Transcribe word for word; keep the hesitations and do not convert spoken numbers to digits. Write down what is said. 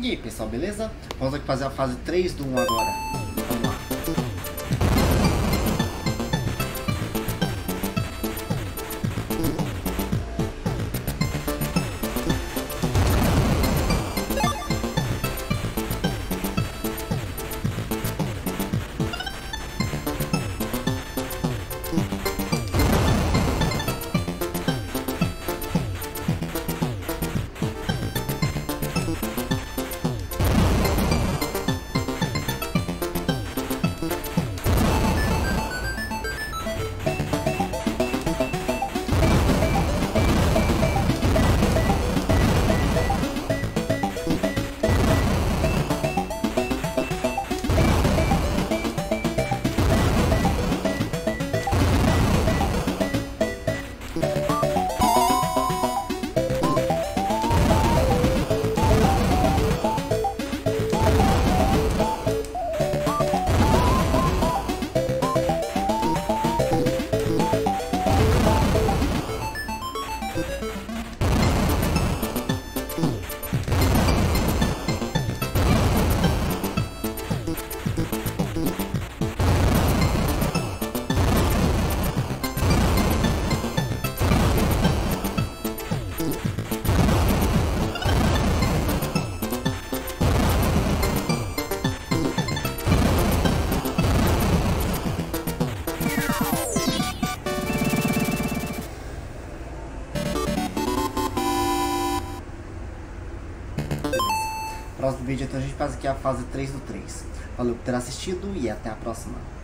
E aí, pessoal, beleza? Vamos fazer a fase três do um agora. Vamos lá. Próximo vídeo, então a gente faz aqui a fase três do três. Valeu por ter assistido e até a próxima.